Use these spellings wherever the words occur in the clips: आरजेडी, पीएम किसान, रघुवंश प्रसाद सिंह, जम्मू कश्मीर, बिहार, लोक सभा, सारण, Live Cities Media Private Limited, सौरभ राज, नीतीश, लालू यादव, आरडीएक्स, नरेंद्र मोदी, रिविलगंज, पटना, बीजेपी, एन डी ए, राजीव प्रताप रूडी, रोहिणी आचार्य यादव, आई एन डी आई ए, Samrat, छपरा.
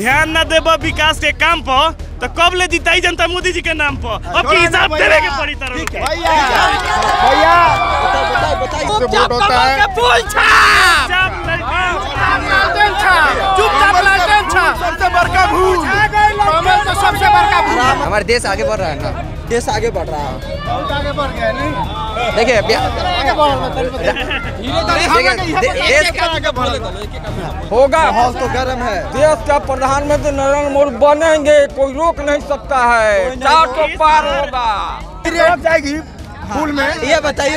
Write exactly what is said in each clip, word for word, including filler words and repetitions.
ध्यान न देबो विकास के काम पर तो कब ले जीताई जनता मोदी जी के नाम पर। अब हिसाब देने के पड़ी तरह भैया भैया चुपचाप का फूल छाप चुपचाप लालटेन छाप सबसे बड़का भूल कांग्रेस का सबसे बड़का भूल। हमारा देश आगे बढ़ रहा है ना, देश आगे बढ़ रहा है, बहुत आगे बढ़ गया नहीं। देखिए देश का आगे बढ़ होगा, हौस तो गर्म है। देश का प्रधानमंत्री नरेंद्र मोदी बनेंगे, कोई रोक नहीं सकता है, चार तो पार होगा। जाएगी फूल में ये बताइए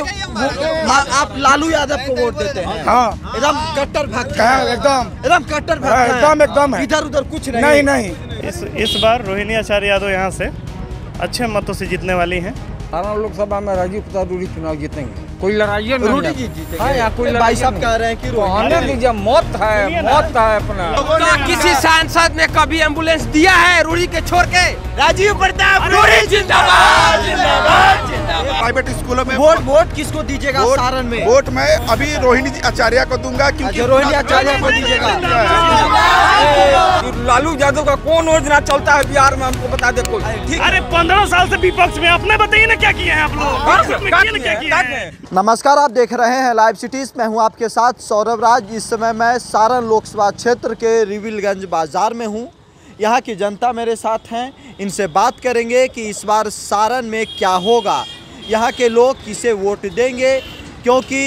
आप लालू यादव को वोट देते हैं? हाँ एकदम कट्टर भक्त है, एकदम एकदम कट्टर भक्त एकदम एकदम इधर उधर कुछ नहीं नहीं। इस इस बार रोहिणी आचार्य यादव यहाँ से अच्छे मतों से जीतने वाली हैं। सारण लोकसभा में राजीव प्रताप रूडी चुनाव जीतेंगे, कोई लड़ाई है नहीं। जीतेंगे हाँ, कोई भाई साहब कह रहे हैं कि रोहने दीजिए, मौत है मौत है अपना। तो किसी सांसद ने कभी एम्बुलेंस दिया है रूडी के छोड़ के? राजीव प्रताप रूडी जिंदाबाद जिंदाबाद जिंदाबाद। प्राइवेट स्कूलों में वोट वोट किसको दीजिएगा सारण में? वोट में अभी रोहिणी आचार्य को दूंगा, क्योंकि रोहिणी आचार्य को दीजिएगा। लालू यादव का कौन योजना चलता है बिहार में हमको बता दे कोई। अरे पंद्रह साल से विपक्ष में अपने बताइए ना क्या किया है आप लोग। नमस्कार, आप देख रहे हैं लाइव सिटीज, मैं हूं आपके साथ सौरभ राज। इस समय मैं सारण लोकसभा क्षेत्र के रिविलगंज बाजार में हूं। यहां की जनता मेरे साथ हैं, इनसे बात करेंगे कि इस बार सारण में क्या होगा, यहाँ के लोग किसे वोट देंगे, क्योंकि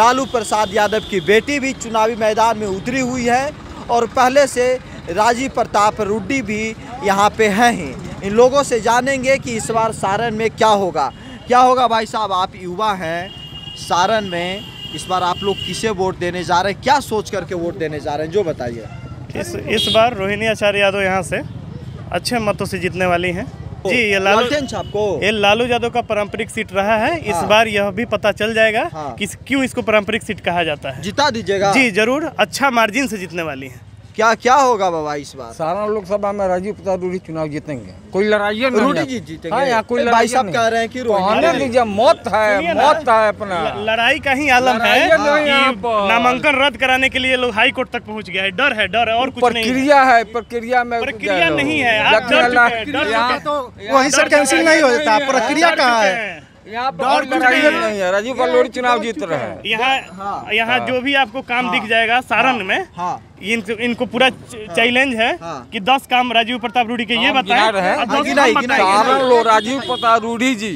लालू प्रसाद यादव की बेटी भी चुनावी मैदान में उतरी हुई है और पहले से राजीव प्रताप रूडी भी यहाँ पे हैं ही। इन लोगों से जानेंगे कि इस बार सारण में क्या होगा क्या होगा। भाई साहब, आप युवा हैं, सारण में इस बार आप लोग किसे वोट देने जा रहे हैं, क्या सोच करके वोट देने जा रहे हैं, जो बताइए। इस इस बार रोहिणी आचार्य यादव यहाँ से अच्छे मतों से जीतने वाली हैं जी। ये लालू ये लालू यादव का पारंपरिक सीट रहा है। हाँ। इस बार यह भी पता चल जाएगा। हाँ। किस क्यों इसको पारंपरिक सीट कहा जाता है। जिता दीजिएगा जी, जरूर, अच्छा मार्जिन से जीतने वाली है। क्या क्या होगा बाबा इस बार? सारण लोकसभा में राजीव प्रताप रूडी चुनाव जीतेंगे, कोई लड़ाई नहीं। रूडी जीतेंगे हाँ, कोई भाई साहब कह रहे हैं कि रोहने दीजिए, मौत है मौत है अपना। लड़ाई का ही आलम है। नामांकन रद्द कराने के लिए लोग हाई कोर्ट तक पहुंच गया है। डर है डर है और कुछ नहीं। प्रक्रिया है, प्रक्रिया में प्रक्रिया नहीं है। वहीं से कैंसिल नहीं हो जाता, प्रक्रिया कहाँ है? यहाँ पर नहीं है। राजीव प्रताप चुनाव जीत रहे हैं यहाँ। यहाँ जो भी आपको काम दिख जाएगा सारण में, इनको इनको पूरा चैलेंज है कि दस काम राजीव प्रताप रूडी के ये बताएं। सारण लो राजीव प्रताप रूडी जी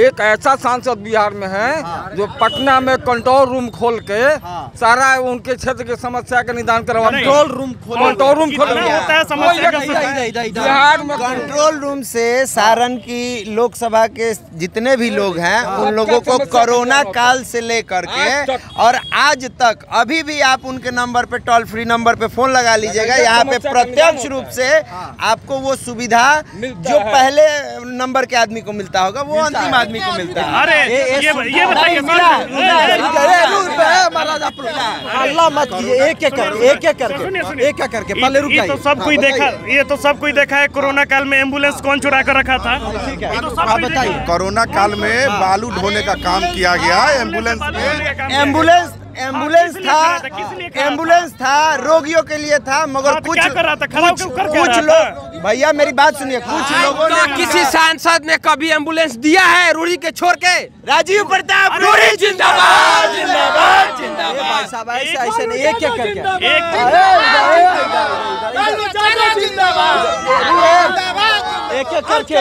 एक ऐसा सांसद बिहार में है जो पटना में कंट्रोल रूम खोल के सारा उनके क्षेत्र के समस्या का निदान करवा। कंट्रोल रूम कंट्रोल रूम खोल होता है समस्या का बिहार में। कंट्रोल रूम से सारण की लोकसभा के जितने भी लोग हैं उन लोगों को कोरोना काल से लेकर के और आज तक अभी भी आप उनके नंबर पे, टोल फ्री नंबर पे फोन लगा लीजिएगा। यहाँ पे प्रत्यक्ष रूप से आपको वो सुविधा जो पहले नंबर के आदमी को मिलता होगा वो अंतिम आदमी को मिलता है। अरे ये ये, ये बताइए महाराज, आप अल्लाह मत कीजिए। एक एक करके एक एक करके एक एक करके पहले रुकिए। ये तो सब कोई देखा ये तो सब कोई देखा है कोरोना काल में एम्बुलेंस कौन चुरा कर रखा था। आप बताइए, कोरोना काल में बालू ढोने का काम किया गया एम्बुलेंस में। एम्बुलेंस एम्बुलेंस था एम्बुलेंस था रोगियों के लिए था, मगर कुछ कुछ कुछ लोग भैया मेरी बात सुनिए कुछ लोगों ने किसी सांसद ने कभी एम्बुलेंस दिया है रूडी के छोड़ के? राजीव प्रताप रूडी जिंदाबाद जिंदाबाद जिंदाबाद। ऐसा ऐसा नहीं, एक क्या करके एक एक करके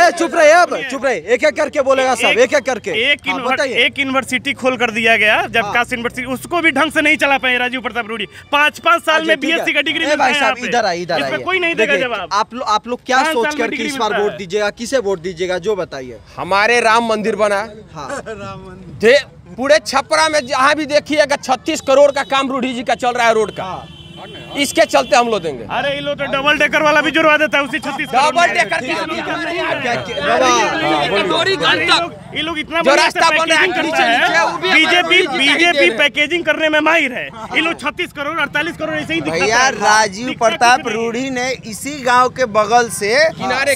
ए चुप रहे अब चुप रहे एक एक करके बोलेगा सब। एक एक करके एक यूनिवर्सिटी खोल कर दिया गया जब काश यूनिवर्सिटी, उसको भी ढंग से नहीं चला पाए राजीव प्रताप रूडी। पाँच पाँच साल में बीएससी का डिग्री इधर आई इधर आई कोई नहीं देगा जवाब। आप लोग आप लोग क्या सोच करके इस बार वोट दीजिएगा, किसे वोट दीजिएगा, जो बताइए। हमारे राम मंदिर बना पूरे छपरा में, जहाँ भी देखिएगा छत्तीस करोड़ का काम रूडी जी का चल रहा है रोड का, इसके चलते हम लोग देंगे। अरे ये लोग तो डबल डेकर वाला भी जुड़वा देता है उसी छत्तीस डबल डेकर ये लोग इतना बीजेपी बीजेपी पैकेजिंग करने में माहिर है। ये लोग छत्तीस करोड़ अड़तालीस करोड़ ऐसे ही भैया। राजीव प्रताप रूडी ने इसी गांव के बगल से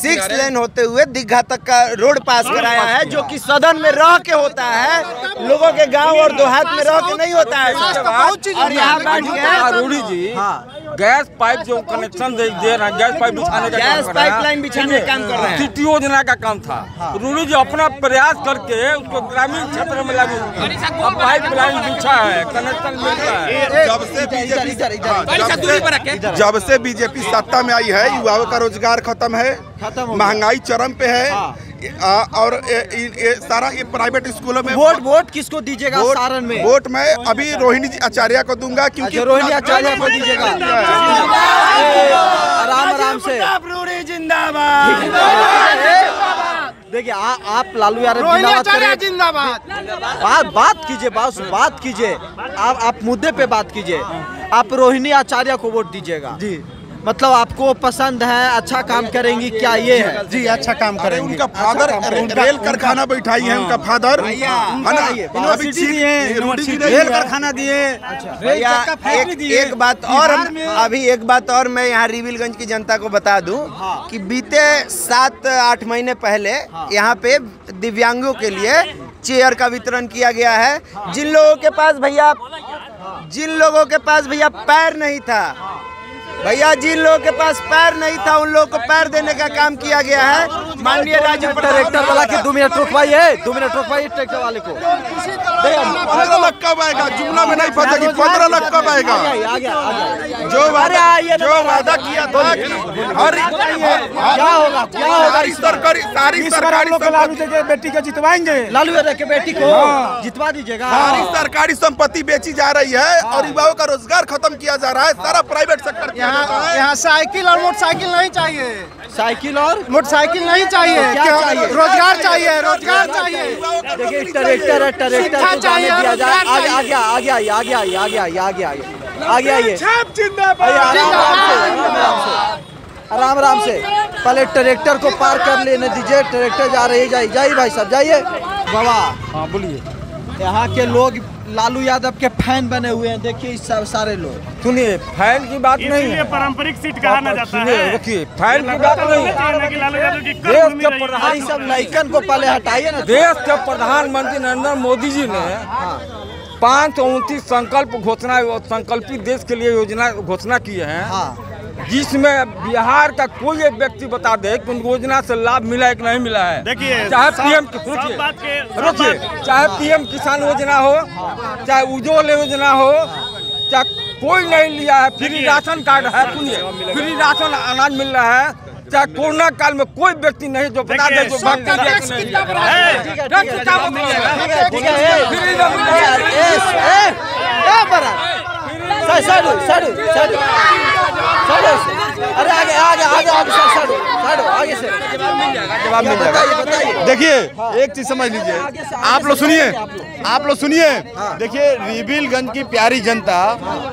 सिक्स लेन होते हुए दीघा तक का रोड पास कराया है, जो कि सदन में रह के होता है, लोगों के गाँव और देहात में रह के नहीं होता है। रूडी जी हाँ गैस पाइप जो कनेक्शन दे रहे हैं, गैस पाइप बिछाने का गैस पाइपलाइन बिछाने का काम कर रहे हैं, सिटी योजना का काम था। रूडी जी अपना प्रयास करके उसको ग्रामीण क्षेत्र में लागू पाइपलाइन बिछा है, कनेक्शन मिल रहा है। जब से बीजेपी सत्ता में आई है युवाओं का रोजगार खत्म है, महंगाई चरम पे है आ, और ए, ए, ए, सारा ये प्राइवेट स्कूलों में वोट वोट किसको दीजिएगा सारण में? वोट में अभी रोहिणी आचार्य को दूंगा, क्योंकि रोहिणी आचार्य को दीजिएगा। आराम आराम से देखिए, आप लालू यादव जिंदाबाद बात बात कीजिए, बस बात कीजिए, आप आप मुद्दे पे बात कीजिए। आप रोहिणी आचार्य को वोट दीजिएगा जी, मतलब आपको पसंद है, अच्छा काम करेंगी क्या ये है? जी अच्छा काम करेंगी। उनका फादर रेल कारखाना बैठाई है, उनका फादर रेल कारखाना दिए। एक बात और अभी एक बात और मैं यहाँ रिविलगंज की जनता को बता दूं कि बीते सात आठ महीने पहले यहाँ पे दिव्यांगों के लिए चेयर का वितरण किया गया है। जिन लोगों के पास भैया जिन लोगों के पास भैया पैर नहीं था भैया जिन लोगों के पास पैर नहीं था उन लोगों को पैर देने का काम किया गया है। माननीय राजीव ट्रैक्टर वाला की दो मिनट रुकवाई है, दो मिनट रुकवाई ट्रैक्टर वाले को। पंद्रह लाख कब आएगा? जुमला में नहीं पता कि पंद्रह लाख कब आएगा। जो जो वादा किया था हर क्या होगा क्या होगा इस सरकारी सारी सरकारी लालू बेटी को जितवाएंगे, लालू यादव के बेटी को जितवा दीजिएगा। सारी सरकारी संपत्ति बेची जा रही है और युवाओं का रोजगार खत्म किया जा रहा है। सारा प्राइवेट सेक्टर यहाँ साइकिल और मोटरसाइकिल नहीं चाहिए, साइकिल और मोटरसाइकिल नहीं चाहिए, चाहिए? रोजगार चाहिए, रोजगार चाहिए। देखिए ट्रैक्टर ट्रैक्टर चाहिए, आ गया आ गया आ गया आ गया आ गया आ गया ये आराम आराम से पहले ट्रैक्टर को पार कर लेने दीजिए। ट्रैक्टर जा रही जाइए जाइए भाई साहब जाइए बाबा। हाँ बोलिए। यहाँ के लोग लालू यादव के फैन बने हुए हैं, देखिए सारे लोग। सुनिए फैन की बात नहीं है, पारंपरिक सीट कहा ना जाता है। देखिए फैन की बात नहीं है, देश के प्रधान सब लाइकन को पहले हटाइए ना। देश के प्रधानमंत्री नरेंद्र मोदी जी ने पाँच उनतीस संकल्प घोषणा संकल्पित देश के लिए योजना घोषणा किए हैं, जिसमें बिहार का कोई एक व्यक्ति बता दे कि उन योजना से लाभ मिला है कि नहीं मिला है। देखिए चाहे पीएम रुकिए चाहे पीएम किसान योजना हो, चाहे उज्ज्वल योजना हो, चाहे कोई नहीं लिया है। फ्री राशन कार्ड है, फ्री राशन अनाज मिल रहा है। चाहे कोरोना काल में कोई व्यक्ति नहीं जो बता दे जो देखिए एक चीज समझ लीजिए, आप लोग सुनिए आप लोग सुनिए देखिए रिविलगंज की प्यारी जनता,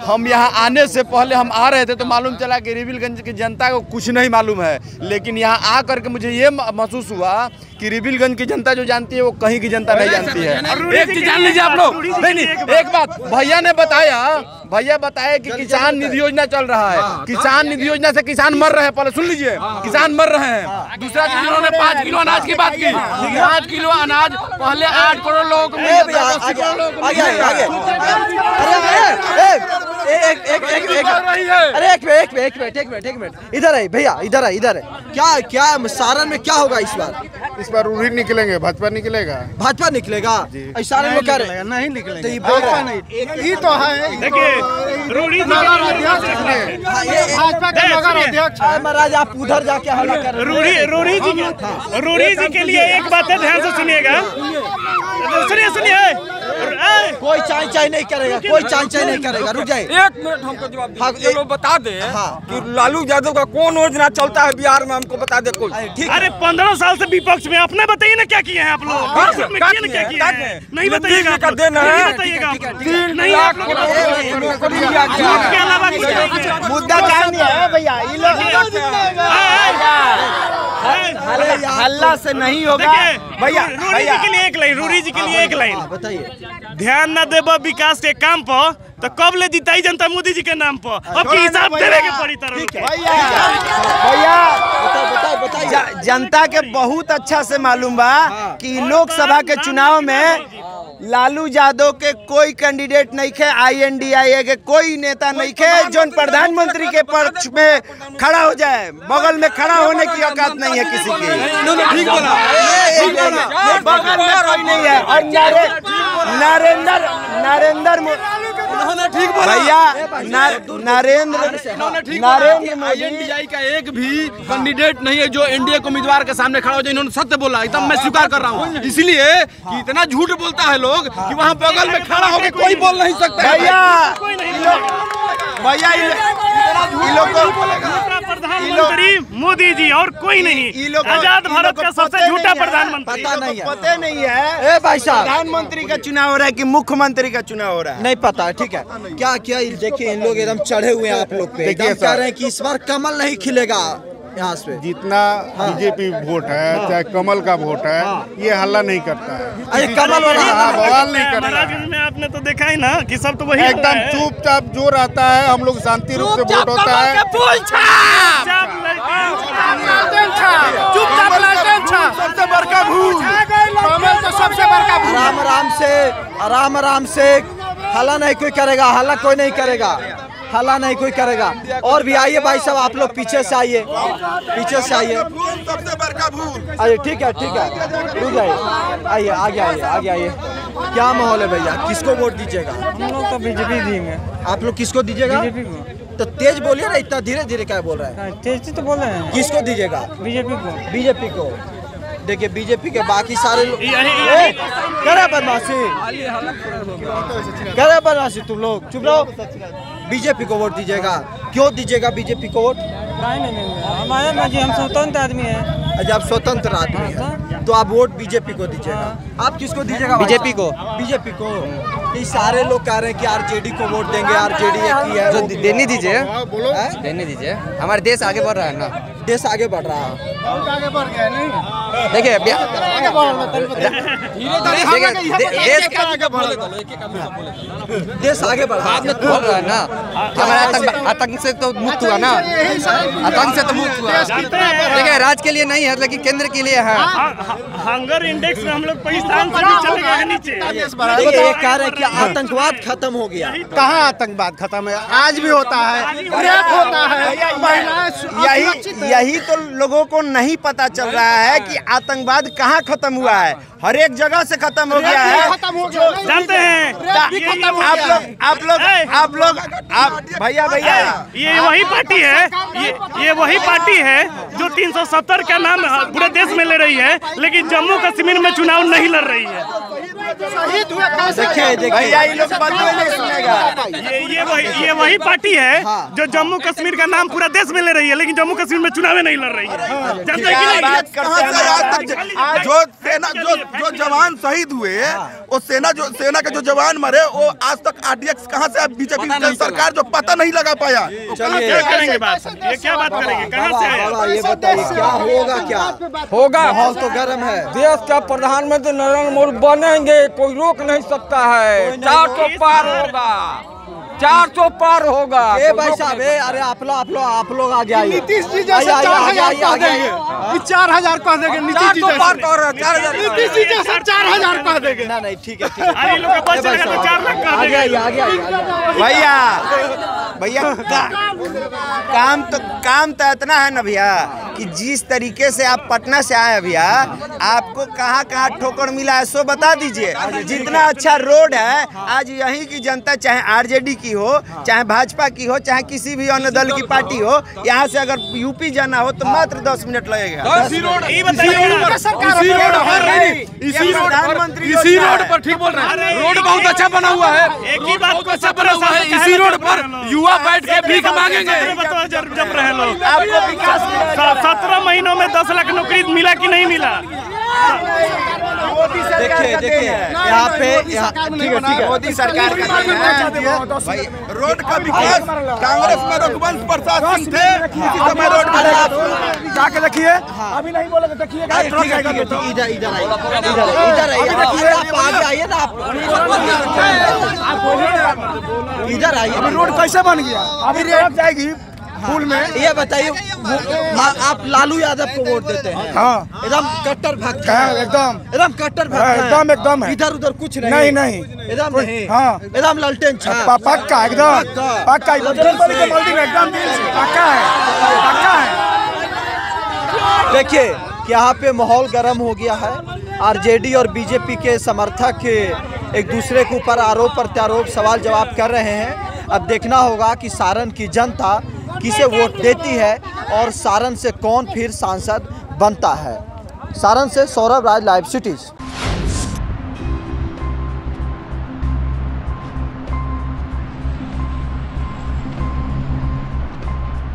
हम यहाँ आने से पहले हम आ रहे थे तो मालूम चला कि रिविलगंज की जनता को कुछ नहीं मालूम है, लेकिन यहाँ आ करके मुझे ये महसूस हुआ कि रिविलगंज की जनता जो जानती है वो कहीं की जनता नहीं जानती है। एक चीज जान लीजिए आप लोग, नहीं नहीं एक बात भैया ने बताया, भैया बताया कि किसान निधि योजना चल रहा है, किसान निधि योजना से किसान मर रहे हैं। पहले सुन लीजिए, किसान मर रहे हैं। दूसरा चीज उन्होंने पाँच किलो अनाज की बात की, पाँच किलो अनाज पहले आठ करोड़ लोगों को इधर है भैया, इधर है इधर है क्या क्या सारण में क्या होगा इस बार? इस बार रूढ़ी निकलेंगे, भाजपा निकलेगा, भाजपा निकलेगा सारण में क्या रहेगा? नहीं निकलेगा ये तो है। देखिए महाराज आप उधर जाके हल्ला कर रूढ़ी रूढ़ी जी के लिए एक बात है, ध्यान से सुनिएगा, सुनिए सुनिए कोई चाय चाय नहीं करेगा, कोई चाय चाय नहीं करेगा। रुक जाइए एक मिनट, हमको जवाब हाँ, ए... बता दे हाँ, कि लालू यादव का कौन योजना चलता है बिहार में, हमको बता दे कोई। अरे पंद्रह साल से विपक्ष में अपने बताइए ना क्या किए हैं आप लोग, नहीं बताइएगा मुद्दा है भैया। हल्ला से नहीं होगा भैया, रूढ़ी के लिए एक लाइन, रूढ़ी जी के लिए एक लाइन बताइए। ध्यान न देब विकास के काम पर तो कब ले जीताई जनता मोदी जी के नाम पर, अब हिसाब देने के पड़ी। भैया जनता के बहुत अच्छा से मालूम बा कि लोकसभा के चुनाव में लालू यादव के कोई कैंडिडेट नहीं है, आई एन डी आई ए के कोई नेता नहीं है जो प्रधानमंत्री के पक्ष में खड़ा हो जाए। बगल में खड़ा होने की औकात नहीं है किसी की। नरेंद्र नरेंद्र मोदी भैया Narendra Narendra I N D I का एक भी कैंडिडेट नहीं है जो एन डी ए के उम्मीदवार के सामने खड़ा हो जाए। इन्होंने सत्य बोला, एकदम मैं स्वीकार कर रहा हूँ, इसलिए कि इतना झूठ बोलता है लोग कि वहाँ बगल में खड़ा होकर कोई बोल नहीं सकता। भैया भैया प्रधानमंत्री मोदी जी और कोई नहीं, आजाद भारत का सबसे झूठा प्रधानमंत्री। पता नहीं है, पता नहीं है प्रधानमंत्री का चुनाव हो रहा है कि मुख्यमंत्री का चुनाव हो रहा है, नहीं पता। ठीक है, क्या क्या देखिए इन लोग एकदम चढ़े हुए हैं आप लोग पे, एकदम कह रहे हैं कि इस बार कमल नहीं खिलेगा यहाँ से। जितना हाँ। बीजेपी वोट है हाँ। चाहे कमल का वोट है हाँ। ये हल्ला नहीं करता है, अरे कमल वाला बवाल नहीं करता है। आपने तो देखा ही ना कि सब तो वही एकदम चुपचाप जो रहता है। हम लोग शांति रूप से वोट होता है। सबसे बड़का भूल कमल, तो सबसे बड़का भूल। राम राम से राम राम से हल्ला नहीं कोई करेगा, हल्ला कोई नहीं करेगा, हल्ला नहीं कोई करेगा। और भी आइए भाई साहब, आप लोग पीछे से आइए, पीछे से आइए। अरे ठीक है ठीक है, रुक जाइए, आइए आगे आइए आगे आइए। क्या माहौल है भैया, किसको वोट दीजिएगा? हम लोग तो बीजेपी देंगे। आप लोग किसको दीजिएगा? तो तेज बोलिए ना, इतना धीरे धीरे क्या बोल रहे हैं? तेज तो बोल रहे हैं। किसको दीजिएगा? बीजेपी को। बीजेपी को देखिए, बीजेपी के बाकी सारे लोग करे बदमाशी, करे बदमाशी। तुम लोग चुप रहो। बीजेपी को वोट दीजिएगा? क्यों दीजिएगा बीजेपी को वोट? हमारे हम स्वतंत्र आदमी हैं। जब स्वतंत्र आदमी हैं तो आप वोट बीजेपी को दीजिएगा। आप किसको दीजिएगा? बीजेपी को। बीजेपी को ये सारे लोग कह रहे हैं कि आरजेडी को वोट देंगे, आरजेडी की है। जो देने दीजिए, देने दीजिए, हमारे देश आगे बढ़ रहा है ना, देश आगे बढ़ रहा है। देखिए देश आगे बढ़ रहा है ना, आतंक से तो मुक्त हुआ ना, आतंक से तो मुक्त हुआ। देखिए राज्य के लिए नहीं है लेकिन केंद्र के लिए है। हंगर इंडेक्स में हम लोग पाकिस्तान से भी चले गए नीचे। देखिए ये कह रहे हैं कि आतंकवाद खत्म हो गया। कहाँ आतंकवाद खत्म है? आज भी होता है, रेप होता है। यही यही तो लोगों को नहीं पता चल रहा है कि आतंकवाद कहाँ खत्म हुआ है। हर एक जगह से खत्म हो गया है। जानते हैं आप लोग आप लोग आप लोग आप भैया भैया ये वही पार्टी है, ये ये वही पार्टी है जो तीन सौ सत्तर का नाम पूरे देश में ले रही है लेकिन जम्मू कश्मीर में चुनाव नहीं लड़ रही है। देखिए देखिए लोग नहीं सुनेगा। ये ये वही ये वही पार्टी है जो जम्मू कश्मीर का नाम पूरा देश में ले रही है लेकिन जम्मू कश्मीर में चुनाव नहीं लड़ रही है। जो सेना जो जो जवान शहीद हुए, वो सेना जो सेना के जो जवान मरे, वो आज तक आर डी एक्स कहाँ से? बीजेपी सरकार जो पता नहीं लगा पाया। चलिए करेंगे बात, ये क्या बात करेंगे? कहाँ से ये बताइए, क्या होगा? क्या होगा? माहौल तो गर्म है। देश का प्रधानमंत्री नरेंद्र मोदी बनेंगे, कोई रोक नहीं सकता है। चार सौ पार होगा, चार सौ पार होगा। ए भाई साहब, अरे आप लोग आप लोग आप लोग आगे आइए। नीतीश जी जैसे चार हजार कह देंगे, चार हजार कह देंगे। नीतीश जी पार कर रहा है, चार हजार। नीतीश जी जैसे चार हजार कह देंगे। ना नहीं, ठीक है भैया भैया। काम तो काम तो इतना है ना भैया कि जिस तरीके से आप पटना से आए भैया, आपको कहाँ कहाँ ठोकर मिला है सो बता दीजिए। जितना अच्छा रोड है आज यहीं की जनता, चाहे आर जे डी की हो, चाहे भाजपा की हो, चाहे किसी भी अन्य दल की पार्टी हो, यहाँ से अगर यू पी जाना हो तो मात्र दस मिनट लगेगा। इसी रोड पर ठीक बोल रहे हैं, रोड बहुत अच्छा बना हुआ है। एक ही बात को अच्छा बना हुआ है, इसी रोड पर युवा बैठ के भीख मांगेंगे। जब रहे लोग आपको विकास सत्रह महीनों में दस लाख नौकरी मिला कि नहीं मिला? देखिए देखिए यहाँ पे ठीक है ठीक है, मोदी सरकार का भाई रोड का विकास कांग्रेस में रघुवंश प्रसाद सिंह थे, इसी समय रोड जाके देखिए। अभी नहीं बोलेंगे, देखिएगा। इधर इधर इधर आइए ना, आप इधर आइए। रोड कैसे बन गया? अभी रेट जाएगी फूल में। ये बताइए आप लालू यादव को वोट देते हैं? हाँ, एकदम कट्टर भक्त है, एकदम एकदम कट्टर भक्त, एकदम एकदम इधर उधर कुछ नहीं, नहीं एकदम नहीं, हाँ एकदम ललटेन छाप पक्का, एकदम पक्का, एकदम पक्का है, पक्का है। देखिए यहाँ पे माहौल गर्म हो गया है। आरजेडी और बीजेपी के समर्थक एक दूसरे के ऊपर आरोप प्रत्यारोप सवाल जवाब कर रहे हैं। अब देखना होगा कि सारण की जनता किसे वोट देती है और सारण से कौन फिर सांसद बनता है। सारण से सौरभ राज, लाइव सिटीज।